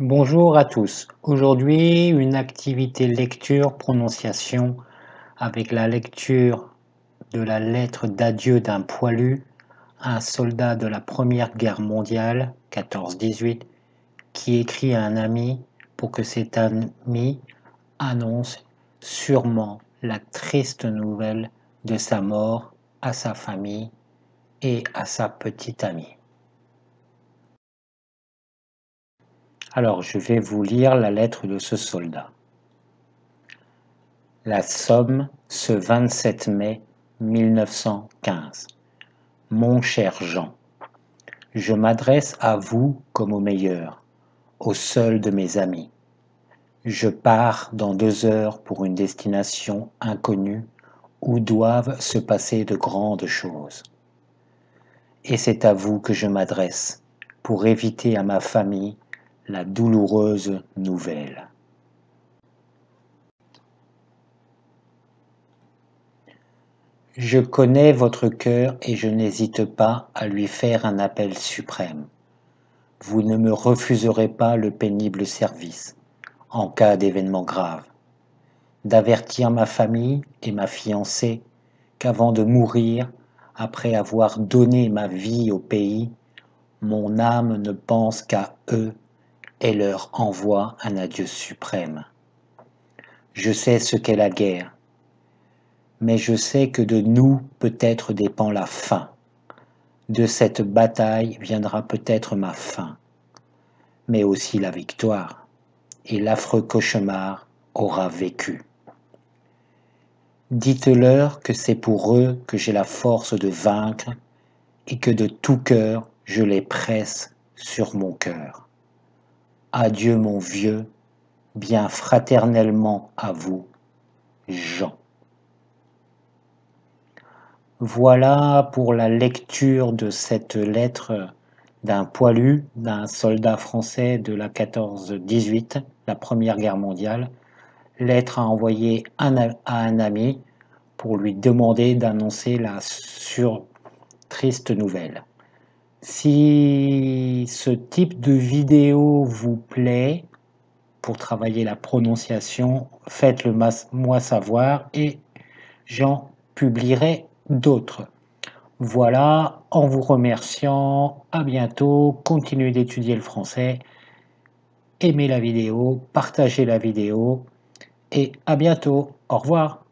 Bonjour à tous. Aujourd'hui, une activité lecture-prononciation avec la lecture de la lettre d'adieu d'un poilu, un soldat de la Première Guerre mondiale, 14/18, qui écrit à un ami pour que cet ami annonce sûrement la triste nouvelle de sa mort à sa famille et à sa petite amie. Alors, je vais vous lire la lettre de ce soldat. La Somme, ce 27 mai 1915. Mon cher Jean, je m'adresse à vous comme au meilleur, au seul de mes amis. Je pars dans 2 heures pour une destination inconnue où doivent se passer de grandes choses. Et c'est à vous que je m'adresse pour éviter à ma famille la douloureuse nouvelle. Je connais votre cœur et je n'hésite pas à lui faire un appel suprême. Vous ne me refuserez pas le pénible service, en cas d'événement grave, d'avertir ma famille et ma fiancée qu'avant de mourir, après avoir donné ma vie au pays, mon âme ne pense qu'à eux et leur envoie un adieu suprême. Je sais ce qu'est la guerre, mais je sais que de nous peut-être dépend la fin. De cette bataille viendra peut-être ma fin, mais aussi la victoire, et l'affreux cauchemar aura vécu. Dites-leur que c'est pour eux que j'ai la force de vaincre et que de tout cœur je les presse sur mon cœur. Adieu mon vieux, bien fraternellement à vous, Jean. Voilà pour la lecture de cette lettre d'un poilu, d'un soldat français de la 14/18, la Première Guerre mondiale. Lettre à envoyer à un ami pour lui demander d'annoncer la triste nouvelle. Si ce type de vidéo vous plaît, pour travailler la prononciation, faites-le moi savoir et j'en publierai d'autres. Voilà, en vous remerciant, à bientôt, continuez d'étudier le français, aimez la vidéo, partagez la vidéo et à bientôt, au revoir.